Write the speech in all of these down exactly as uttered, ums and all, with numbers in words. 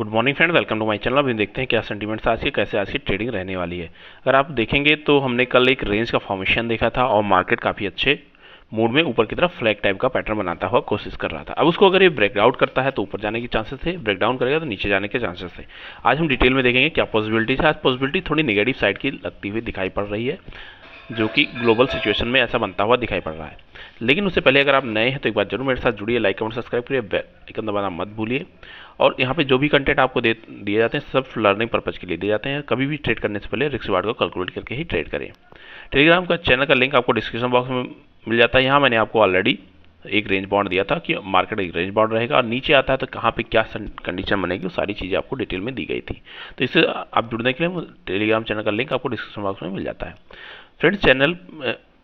Good morning friend, welcome to my channel. अभी देखते हैं क्या सेंटीमेंट्स आज की, कैसे आज की ट्रेडिंग रहने वाली है। अगर आप देखेंगे तो हमने कल एक रेंज का फॉर्मेशन देखा था और मार्केट काफ़ी अच्छे मूड में ऊपर की तरफ फ्लैग टाइप का पैटर्न बनाता हुआ कोशिश कर रहा था। अब उसको अगर ये ब्रेकआउट करता है तो ऊपर जाने के चांसेस थे, ब्रेकडाउन करेगा तो नीचे जाने के चांसेस थे। आज हम डिटेल में देखेंगे क्या पॉसिबिलिटीज है। आज पॉसिबिलिटी थोड़ी नेगेटिव साइड की लगती हुई दिखाई पड़ रही है, जो कि ग्लोबल सिचुएशन में ऐसा बनता हुआ दिखाई पड़ रहा है। लेकिन उससे पहले अगर आप नए हैं तो एक बार जरूर मेरे साथ जुड़िए, लाइक कमेंट सब्सक्राइब करिए, बेल आइकन दबाना मत भूलिए। और यहाँ पे जो भी कंटेंट आपको दे दिए जाते हैं सब लर्निंग पर्पज़ के लिए दिए जाते हैं। कभी भी ट्रेड करने से पहले रिस्क रिवार्ड को कैलकुलेट करके ही ट्रेड करें। टेलीग्राम का चैनल का लिंक आपको डिस्क्रिप्शन बॉक्स में मिल जाता है। यहाँ मैंने आपको ऑलरेडी एक रेंज बाउंड दिया था कि मार्केट एक रेंज बाउंड रहेगा और नीचे आता है तो कहाँ पे क्या कंडीशन बनेगी, वो सारी चीज़ें आपको डिटेल में दी गई थी। तो इससे आप जुड़ने के लिए टेलीग्राम चैनल का लिंक आपको डिस्क्रिप्शन बॉक्स में मिल जाता है। फ्रेंड्स, चैनल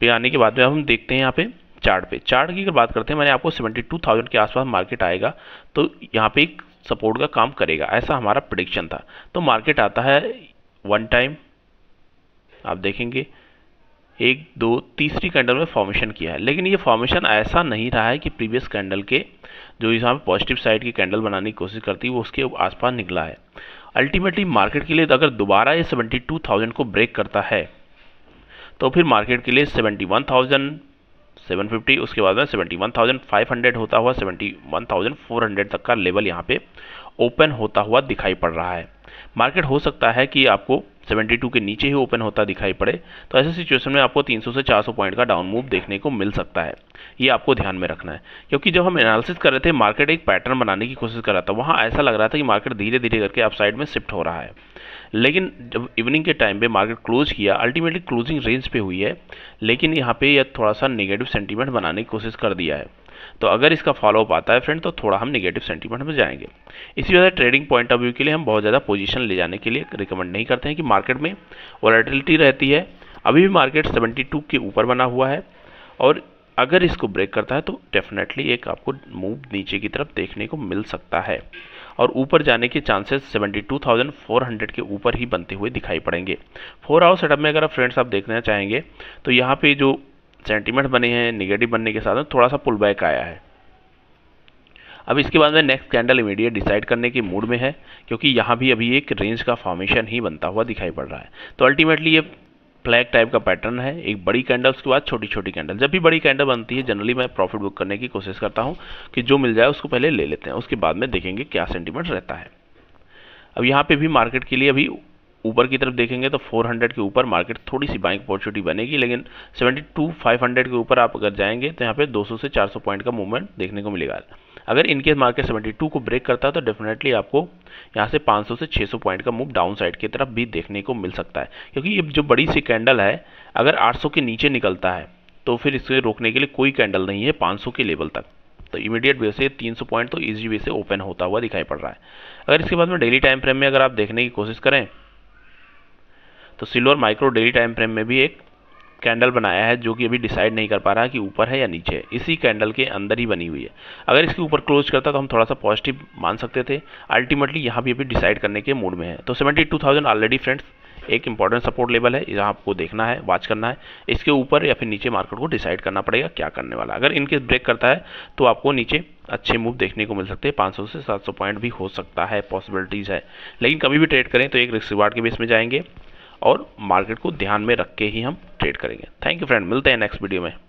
पे आने के बाद में अब हम देखते हैं यहाँ पे चार्ट पे चार्ट की अगर बात करते हैं, मैंने आपको बहत्तर हज़ार के आसपास मार्केट आएगा तो यहाँ पे एक सपोर्ट का काम करेगा, ऐसा हमारा प्रेडिक्शन था। तो मार्केट आता है वन टाइम, आप देखेंगे एक दो तीसरी कैंडल में फॉर्मेशन किया है, लेकिन ये फॉर्मेशन ऐसा नहीं रहा है कि प्रीवियस कैंडल के जो यहाँ पे पॉजिटिव साइड की कैंडल बनाने की कोशिश करती है वो उसके आसपास निकला है। अल्टीमेटली मार्केट के लिए अगर दोबारा ये बहत्तर हज़ार को ब्रेक करता है तो फिर मार्केट के लिए इकहत्तर हज़ार सात सौ पचास, उसके बाद में इकहत्तर हज़ार पाँच सौ होता हुआ इकहत्तर हज़ार चार सौ तक का लेवल यहाँ पे ओपन होता हुआ दिखाई पड़ रहा है। मार्केट हो सकता है कि आपको बहत्तर के नीचे ही ओपन होता दिखाई पड़े, तो ऐसे सिचुएशन में आपको तीन सौ से चार सौ पॉइंट का डाउन मूव देखने को मिल सकता है। ये आपको ध्यान में रखना है, क्योंकि जब हम एनालिसिस कर रहे थे मार्केट एक पैटर्न बनाने की कोशिश कर रहा था, वहाँ ऐसा लग रहा था कि मार्केट धीरे धीरे करके अपसाइड में शिफ्ट हो रहा है। लेकिन जब इवनिंग के टाइम पे मार्केट क्लोज किया, अल्टीमेटली क्लोजिंग रेंज पे हुई है, लेकिन यहाँ पे यह थोड़ा सा नेगेटिव सेंटीमेंट बनाने की कोशिश कर दिया है। तो अगर इसका फॉलोअप आता है फ्रेंड तो थोड़ा हम नेगेटिव सेंटीमेंट में जाएंगे। इसी वजह से ट्रेडिंग पॉइंट ऑफ व्यू के लिए हम बहुत ज़्यादा पोजीशन ले जाने के लिए रिकमेंड नहीं करते हैं कि मार्केट में वोलेटिलिटी रहती है। अभी भी मार्केट बहत्तर के ऊपर बना हुआ है और अगर इसको ब्रेक करता है तो डेफिनेटली एक आपको मूव नीचे की तरफ देखने को मिल सकता है और ऊपर जाने के चांसेस बहत्तर हज़ार चार सौ के ऊपर ही बनते हुए दिखाई पड़ेंगे। फोर आवर सेटअप में अगर आप फ्रेंड्स आप देखना चाहेंगे तो यहाँ पे जो सेंटीमेंट बने हैं नेगेटिव बनने के साथ थोड़ा सा पुल बैक आया है। अब इसके बाद में नेक्स्ट कैंडल इमीडिएट डिसाइड करने के मूड में है, क्योंकि यहाँ भी अभी एक रेंज का फॉर्मेशन ही बनता हुआ दिखाई पड़ रहा है। तो अल्टीमेटली ये फ्लैग टाइप का पैटर्न है, एक बड़ी कैंडल उसके बाद छोटी छोटी कैंडल। जब भी बड़ी कैंडल बनती है जनरली मैं प्रॉफिट बुक करने की कोशिश करता हूँ कि जो मिल जाए उसको पहले ले लेते हैं, उसके बाद में देखेंगे क्या सेंटीमेंट रहता है। अब यहाँ पे भी मार्केट के लिए अभी ऊपर की तरफ देखेंगे तो चार सौ के ऊपर मार्केट थोड़ी सी बाइंग अपॉर्चुनिटी बनेगी, लेकिन बहत्तर हज़ार पाँच सौ के ऊपर आप अगर जाएंगे तो यहाँ पे दो सौ से चार सौ पॉइंट का मूवमेंट देखने को मिलेगा। अगर इनके मार्केट बहत्तर को ब्रेक करता है तो डेफिनेटली आपको यहाँ से पाँच सौ से छह सौ पॉइंट का मूव डाउन साइड की तरफ भी देखने को मिल सकता है, क्योंकि ये जो बड़ी सी कैंडल है अगर आठ सौ के नीचे निकलता है तो फिर इसे रोकने के लिए कोई कैंडल नहीं है पाँच सौ के लेवल तक। तो इमीडिएट वे से तीन सौ पॉइंट तो ईजी वे से ओपन होता हुआ दिखाई पड़ रहा है। अगर इसके बाद में डेली टाइम फ्रेम में अगर आप देखने की कोशिश करें तो silver micro daily time frame में भी एक कैंडल बनाया है जो कि अभी डिसाइड नहीं कर पा रहा है कि ऊपर है या नीचे है, इसी कैंडल के अंदर ही बनी हुई है। अगर इसके ऊपर क्लोज करता तो हम थोड़ा सा पॉजिटिव मान सकते थे। अल्टीमेटली यहाँ भी अभी डिसाइड करने के मूड में है। तो बहत्तर हज़ार ऑलरेडी फ्रेंड्स एक इंपॉर्टेंट सपोर्ट लेवल है, यहाँ आपको देखना है, वॉच करना है। इसके ऊपर या फिर नीचे मार्केट को डिसाइड करना पड़ेगा क्या करने वाला। अगर इनकेस ब्रेक करता है तो आपको नीचे अच्छे मूव देखने को मिल सकते हैं, पाँच सौ से सात सौ पॉइंट भी हो सकता है, पॉसिबिलिटीज़ है। लेकिन कभी भी ट्रेड करें तो एक रिस्क रिवार्ड के बेस में जाएंगे और मार्केट को ध्यान में रख के ही हम ट्रेड करेंगे। थैंक यू फ्रेंड, मिलते हैं नेक्स्ट वीडियो में।